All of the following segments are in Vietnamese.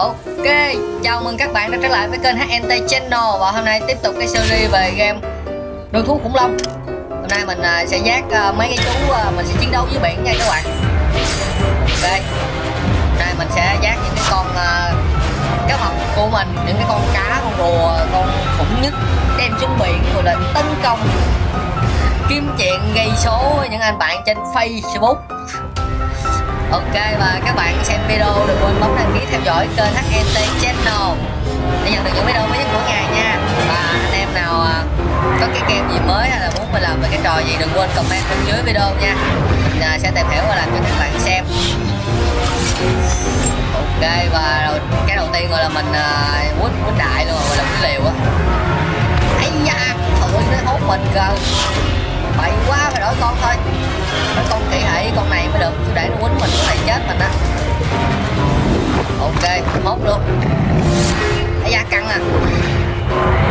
Ok, chào mừng các bạn đã trở lại với kênh HNT Channel. Và hôm nay tiếp tục cái series về game Đôi Thú Khủng Long. Hôm nay mình sẽ giác mấy cái chú, mình sẽ chiến đấu với biển nha các bạn. Ok, hôm nay mình sẽ giác những cái con cá mập của mình, những cái con cá, con rùa, con khủng nhất đem xuống biển rồi là tấn công kiếm chuyện gây số những anh bạn trên Facebook. Ok, và các bạn xem video đừng quên bấm đăng ký theo dõi kênh HNT Channel để nhận được những video mới nhất mỗi ngày nha. Và anh em nào có cái game gì mới hay là muốn mình làm về cái trò gì đừng quên comment bên dưới video nha. Mình sẽ tìm hiểu và làm cho các bạn xem. Ok, và cái đầu tiên gọi là mình quýt đại luôn, gọi là cái liều á. Ây da, thôi nó hốt mình kìa. Bậy quá, phải đổi con thôi. Đổi con kỹ hệ con này mới được, chứ để nó quýnh mình, con này chết mình á. Ok, mốt luôn. Ây da, căng à.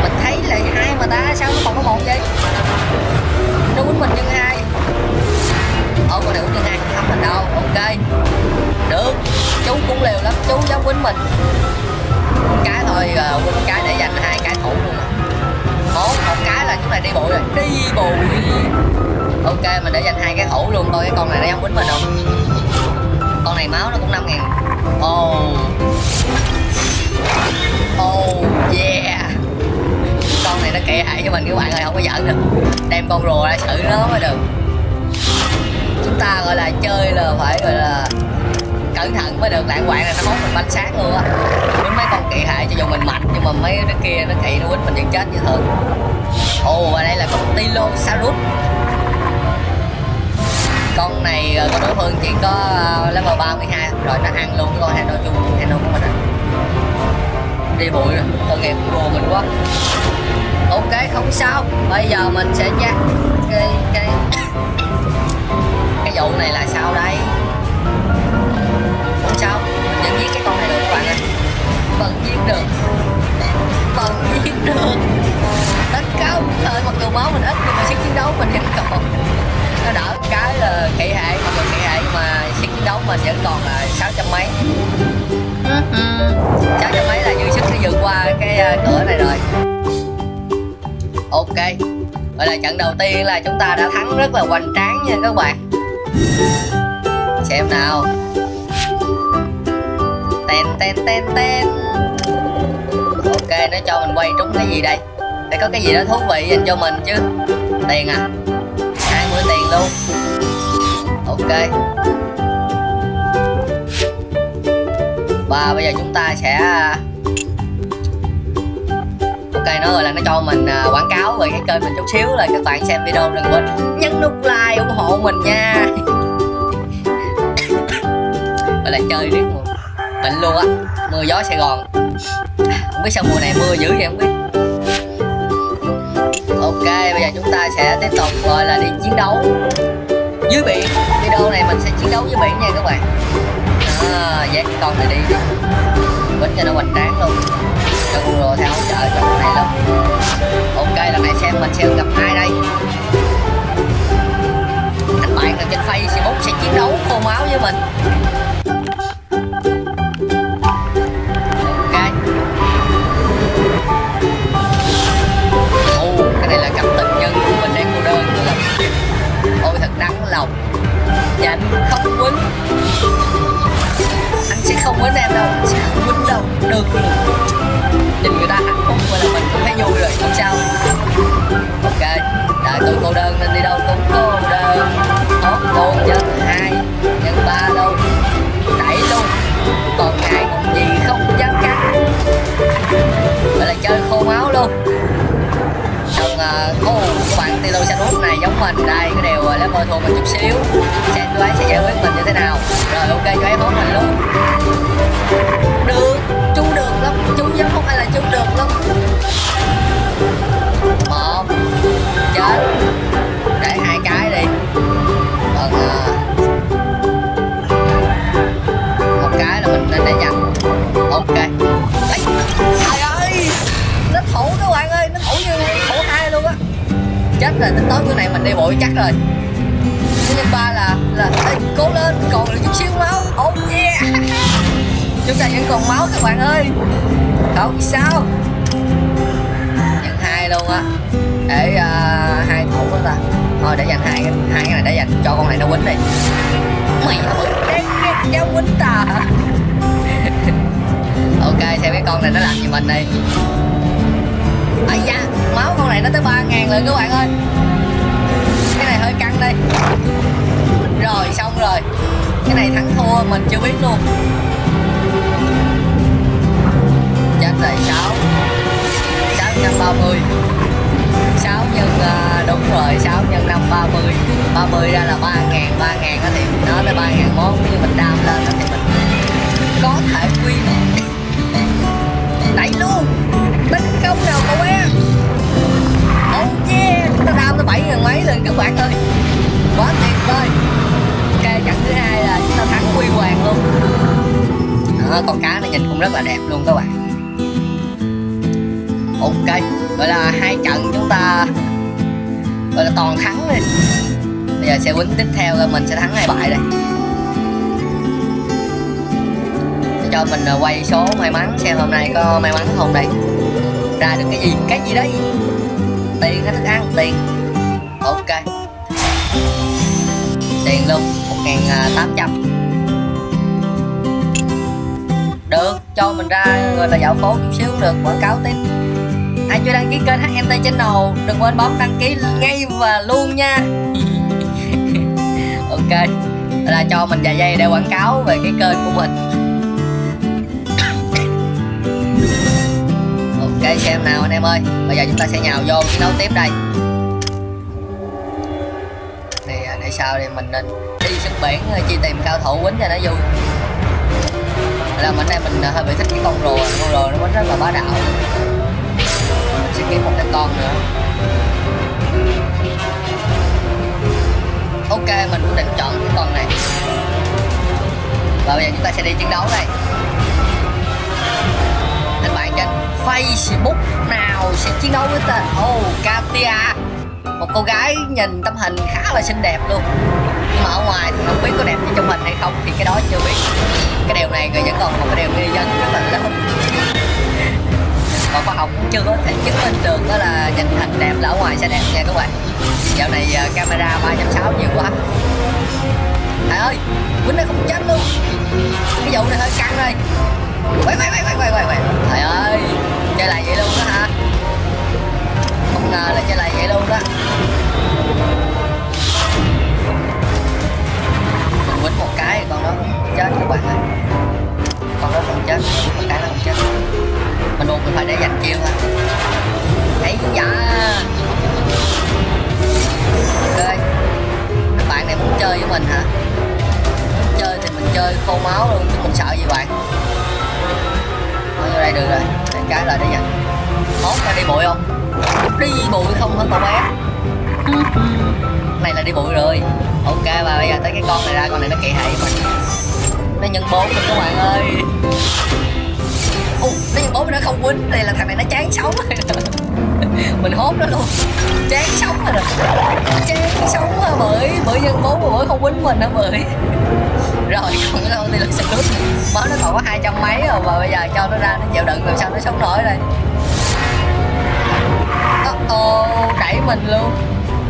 Mình thấy là hai mà ta, sao nó còn có một vậy? Nó quýnh mình nhân hai. Ủa, con này quýnh nhân hai, không thấm mình đâu. Ok, được. Chú cũng liều lắm, chú dám quýnh mình. Một cái thôi, quýnh một cái để dành hai cái thủ luôn. Một cái là chúng này đi bụi rồi, đi bụi. Ok, mình để dành hai cái thủ luôn thôi. Cái con này nó dám quýnh mình không? Con này máu nó cũng 5.000. Oh yeah, con này nó kệ hại cho mình các bạn ơi, không có giỡn được. Đem con rùa ra xử nó mới được. Chúng ta gọi là chơi là phải gọi là cẩn thận mới được. Lạng quạng này nó mốt mình banh xác luôn á. Quýnh mấy con kỵ hại cho dù mình mạnh, nhưng mà mấy đứa kia nó kỵ nó quýnh mình vẫn chết như thường. Ồ, và đây là con Tylosaurus. Con này của đối phương chỉ có level 32 rồi, nó ăn luôn cái con Hano chung Hano của mình. Đi bụi rồi, con này cũng đùa mình quá. Ok, không sao. Bây giờ mình sẽ dắt cái vụ này là sao đây? Sao mình vẫn giết cái con này được các bạn ơi, vẫn giết được, vẫn giết được. Tấn công thôi, mặc dù máu mình ít nhưng mà sức chiến đấu mình vẫn còn. Nó đỡ cái là kỵ hệ, mặc dù kỵ hệ mà sức chiến đấu mình vẫn còn là 600 mấy. 600 mấy là dư sức để vượt qua cái cửa này rồi. Ok, vậy là trận đầu tiên là chúng ta đã thắng rất là hoành tráng nha các bạn. Xem nào. Tên. Ok, nó cho mình quay trúng cái gì đây? Để có cái gì đó thú vị dành cho mình chứ. Tiền à? 20 tiền luôn. Ok, và bây giờ chúng ta sẽ ok, nó gọi là nó cho mình quảng cáo về cái kênh mình chút xíu. Là các bạn xem video đừng quên nhấn nút like ủng hộ mình nha. Gọi là chơi riết một bệnh luôn á, mưa gió Sài Gòn không biết sao mùa này mưa dữ vậy không biết. Ok, bây giờ chúng ta sẽ tiếp tục gọi là đi chiến đấu dưới biển. Video này mình sẽ chiến đấu dưới biển nha các bạn. Dắt cái con này đi quýnh cho nó hoành tráng luôn, cho con rùa theo hỗ trợ cho con này lắm. Ok, lần này xem mình sẽ gặp ai đây. Anh bạn ở trên Facebook sẽ chiến đấu khô máu với mình. Anh không quýnh, anh sẽ không quýnh em đâu, anh sẽ không quýnh đâu, được luôn. Nhìn người ta hạnh phúc và là mình cũng thấy vui rồi, không sao. Ok, đợi tôi cô đơn nên đi đâu cũng cô đơn. Tốt cô nhân 2, nhân 3 luôn, đẩy luôn. Còn ai còn gì không dám cắn. Vậy là chơi khô máu luôn. Còn các bạn Tylosaurus này giống mình đây, cái điều là bồi thường mình chút xíu. Chú ấy sẽ giải quyết mình như thế nào. Rồi ok, chú ấy hốt mình luôn. Được, chú được lắm, chú dám không ai là chú được lắm. Một, chết, để hai cái đi. Còn một cái là mình nên để dành. Ok. Đấy. Trời ơi, nó thủ các bạn ơi, nó thủ như thủ hai luôn á. Chết rồi, tính tối bữa này mình đi bụi chắc rồi. Nhân 3 là ê, cố lên, còn là chút xíu máu. Oh yeah, Chúng ta vẫn còn máu các bạn ơi. Không sao. Dành hai luôn á. Để hai thủ đó ta. Thôi để dành hai cái này, để dành cho con này nó quýnh đi. Mày đang ghét cháu quýnh ta. Ok, xem cái con này nó làm gì mình đi. Ây da, máu con này nó tới 3.000 lượng các bạn ơi. Cái này hơi căng đây. Rồi xong rồi. Cái này thắng thua mình chưa biết luôn. Chết rồi, 6 630. 6 nhân đúng rồi, 6 nhân 5 30. 30 ra là 3.000, 3.000 thì nó tới 3.000 món. Nếu mình đam lên thì mình có thể quy đẩy luôn. Tấn công nào cậu em. Oh yeah, chúng ta đam tới 7.000 mấy lần các bạn ơi. Quá tuyệt vời. Ok, trận thứ hai là chúng ta thắng huy hoàng luôn. Đó, con cá nó nhìn cũng rất là đẹp luôn các bạn. Ok, vậy là hai trận chúng ta gọi là toàn thắng đi. Bây giờ sẽ quýnh tiếp theo rồi mình sẽ thắng hai bại đây. Cho mình quay số may mắn xem hôm nay có may mắn không đây. Ra được cái gì? Cái gì đấy? Tiền hay thức ăn? Tiền. Ok, tiền luôn. 1.800. Được, cho mình ra gọi là dạo phố chút xíu được. Quảng cáo tiếp. Ai chưa đăng ký kênh HNT Channel đừng quên bấm đăng ký ngay và luôn nha. Ok, là cho mình vài giây để quảng cáo về cái kênh của mình. Ok, xem nào anh em ơi. Bây giờ chúng ta sẽ nhào vô chiến đấu tiếp đây. Thì để sau thì mình nên đi xuống biển chi tìm cao thủ quýnh cho nó vui. Là mình đây mình hơi bị thích cái con rùa nó quýnh rất là bá đạo. Mình sẽ kiếm một cái con nữa. Ok, mình cũng định chọn cái con này. Và bây giờ chúng ta sẽ đi chiến đấu đây. Anh bạn trên Facebook nào sẽ chiến đấu với tên Katia. Một cô gái nhìn tấm hình khá là xinh đẹp luôn. Nhưng mà ở ngoài thì không biết có đẹp như trong hình hay không thì cái đó chưa biết. Cái điều này người vẫn còn một cái điều nghi vấn rất là lớn. Còn khoa học cũng chưa có thể chứng minh được đó là nhìn hình đẹp là ở ngoài sẽ đẹp nha các bạn. Dạo này camera 360 nhiều quá. Trời ơi, quýnh nó không chết luôn. Cái vụ này hơi căng đây. Quay. Trời ơi, chơi lại vậy luôn đó hả? Không ngờ là chơi lại vậy luôn đó. Mình quýnh một cái con đó chết các bạn ơi. Con đó không chết, một cái nó không chết. Mình buộc mình phải để dành chiêu thôi. Đấy dạ. Ok, các bạn này muốn chơi với mình hả? Muốn chơi thì mình chơi khô máu luôn chứ mình sợ gì bạn. Ở vô đây được rồi, để cái lại để nhận. Mốt là đi bụi không? Đi bụi không hả cậu bé? Này là đi bụi rồi. Ok, và bây giờ tới cái con này ra, con này nó kỳ thị mình. Nó nhân 4 rồi các bạn ơi. Nó nhân 4 mà nó không quýnh, đây là thằng này nó chán sống rồi. Mình hốt nó luôn. Chán sống rồi. Chán sống rồi bởi nhân 4 mà bởi không quýnh mình hả bởi. Rồi còn cái con này là sạch nước. Mới nó còn có 200 mấy rồi mà bây giờ cho nó ra nó chịu đựng làm sao nó sống nổi đây. Đẩy mình luôn.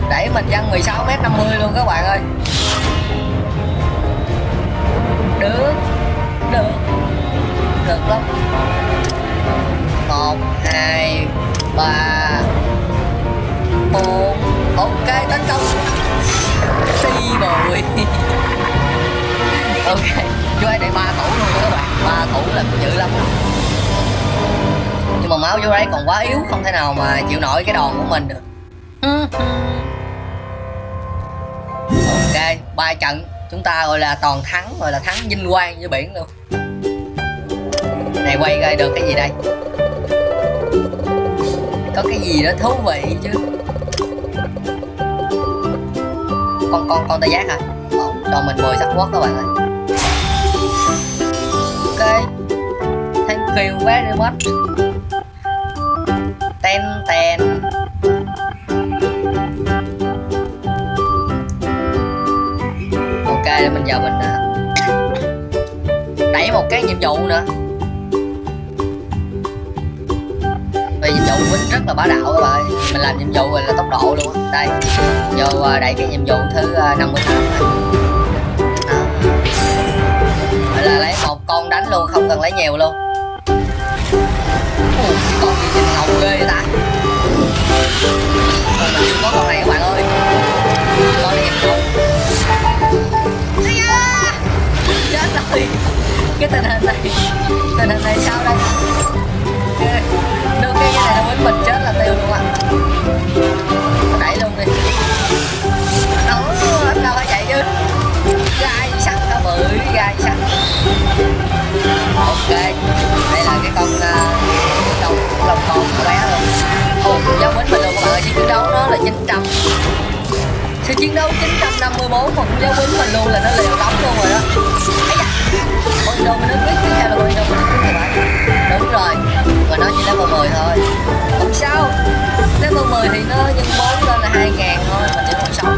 Đẩy mình văng 16m50 luôn các bạn ơi. Được. Được. Được lắm. 1, 2, 3, 4. Ok, tấn công. Đi bụi. Ok, chú ấy để 3 thủ luôn các bạn. 3 thủ là dữ lắm. Nhưng mà máu vô đấy còn quá yếu, không thể nào mà chịu nổi cái đòn của mình được. Ok, 3 trận chúng ta gọi là toàn thắng, gọi là thắng vinh quang với biển luôn. Này quay ra được cái gì đây? Có cái gì đó thú vị chứ. Con tay giác hả? Còn mình 10 sắc quốc các bạn ơi. Ok, thank you very much. Ten. Ok, mình vào mình nảy một cái nhiệm vụ nữa. Vì nhiệm vụ của mình rất là bá đạo các bạn. Mình làm nhiệm vụ là tốc độ luôn á. Đây, vô đẩy cái nhiệm vụ thứ 58 là lấy một con đánh luôn, không cần lấy nhiều luôn. Ủa, con gì nhìn ngầu ghê vậy ta. Mình chưa có con này các bạn ơi. Con này hiệp luôn. Chết rồi. Cái tình hình này sao đây? Đưa cái này là quýnh mình chết là tiêu luôn á. Đẩy luôn đi. Đó, anh đâu phải vậy chứ. Gai sắt cả bự, gai sắt. Ok, đây là cái con lòng con của bé rồi. Ồ, giống quýnh mình luôn các bạn ơi, chiến đấu nó là 900. Sự chiến đấu 954 còn giáo quýnh mình luôn là nó liều lắm luôn rồi đó. Ấy da, ôi đồ mình đứng biết cái theo là ôi đồ mình đứng các bạn. Đúng rồi, mà nó chỉ level 10 thôi. Không sao, level 10 thì nó nhân 4 lên là 2000 thôi, mình vẫn còn sống.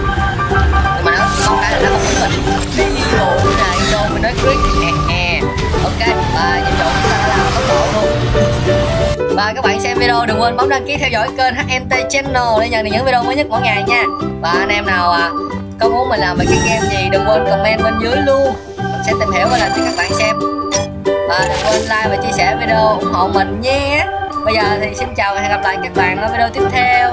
Nhưng mà nó con cái là nó không quýnh mình. Cái gì bộ này đồ mình nói quyết hè. Ok, nhiệm vụ chúng ta đã làm tốc độ luôn. Và các bạn xem video đừng quên bấm đăng ký theo dõi kênh HNT Channel để nhận được những video mới nhất mỗi ngày nha. Và anh em nào có muốn mình làm về cái game gì đừng quên comment bên dưới luôn. Mình sẽ tìm hiểu và làm cho các bạn xem. Và đừng quên like và chia sẻ video ủng hộ mình nhé. Bây giờ thì xin chào và hẹn gặp lại các bạn ở video tiếp theo.